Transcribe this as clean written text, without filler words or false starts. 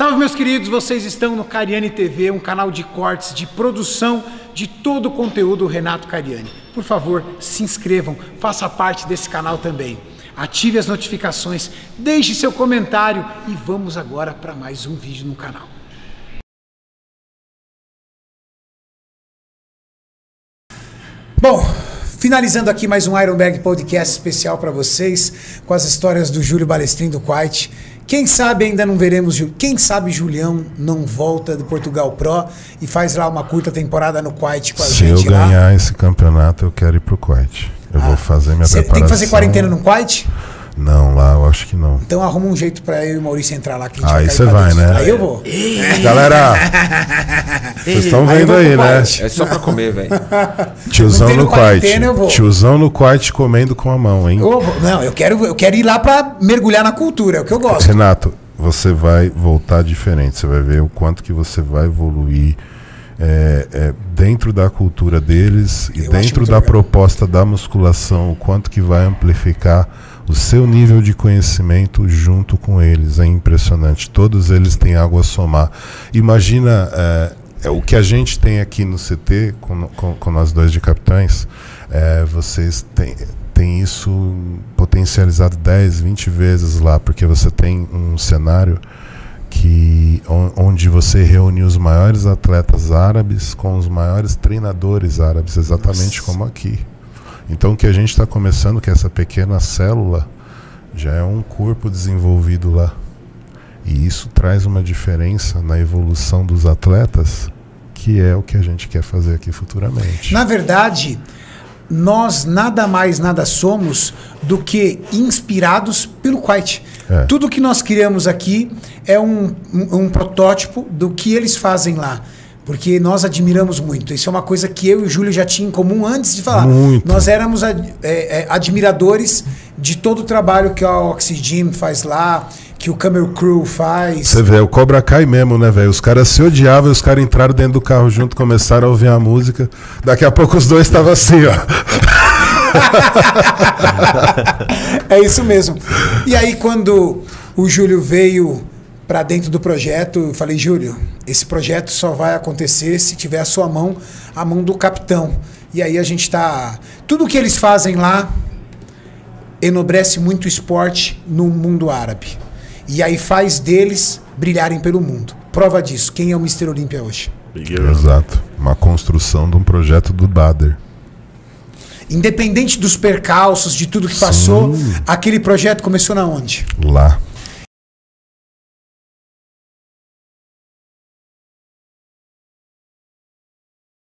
Salve, meus queridos, vocês estão no Cariani TV, um canal de cortes, de produção de todo o conteúdo do Renato Cariani. Por favor, se inscrevam, faça parte desse canal também. Ative as notificações, deixe seu comentário e vamos agora para mais um vídeo no canal. Bom, finalizando aqui mais um Ironberg Podcast especial para vocês, com as histórias do Júlio Balestrinho do Kuwait. Quem sabe ainda não veremos, quem sabe Julião não volta do Portugal Pro e faz lá uma curta temporada no Kuwait com a gente lá. Se eu ganhar esse campeonato, eu quero ir pro Kuwait. Eu vou fazer minha preparação. Tem que fazer quarentena no Kuwait? Não, lá eu acho que não. Então arruma um jeito pra eu e o Maurício entrar lá. Que a gente aí você vai, né? Aí eu vou. Galera, vocês estão vendo aí, né? É só pra comer, velho. Tiozão no Kuwait. Tiozão no Kuwait comendo com a mão, hein? Não, eu quero ir lá pra mergulhar na cultura, é o que eu gosto. Renato, você vai voltar diferente. Você vai ver o quanto que você vai evoluir dentro da cultura deles e dentro da proposta da musculação, o quanto que vai amplificar o seu nível de conhecimento junto com eles. É impressionante. Todos eles têm algo a somar. Imagina o que a gente tem aqui no CT, com nós dois de capitães, vocês têm isso potencializado 10, 20 vezes lá, porque você tem um cenário onde você reúne os maiores atletas árabes com os maiores treinadores árabes, exatamente. Nossa. Como aqui. Então o que a gente está começando, que essa pequena célula já é um corpo desenvolvido lá. E isso traz uma diferença na evolução dos atletas, que é o que a gente quer fazer aqui futuramente. Na verdade, nós nada mais nada somos do que inspirados pelo Kuwait. Tudo que nós criamos aqui é um protótipo do que eles fazem lá. Porque nós admiramos muito. Isso é uma coisa que eu e o Júlio já tinha em comum antes de falar. Muito. Nós éramos admiradores de todo o trabalho que a Oxy Gym faz lá, que o Camera Crew faz. Você vê, o Cobra Kai mesmo, né, velho? Os caras se odiavam, os caras entraram dentro do carro junto, começaram a ouvir a música. Daqui a pouco os dois estavam assim, ó. É isso mesmo. E aí quando o Júlio veio para dentro do projeto, eu falei, Júlio, esse projeto só vai acontecer se tiver a sua mão, a mão do capitão. E aí a gente está... Tudo que eles fazem lá enobrece muito o esporte no mundo árabe. E aí faz deles brilharem pelo mundo. Prova disso. Quem é o Mr. Olímpia hoje? Exato. Uma construção de um projeto do Bader. Independente dos percalços, de tudo que passou, aquele projeto começou na onde? Lá.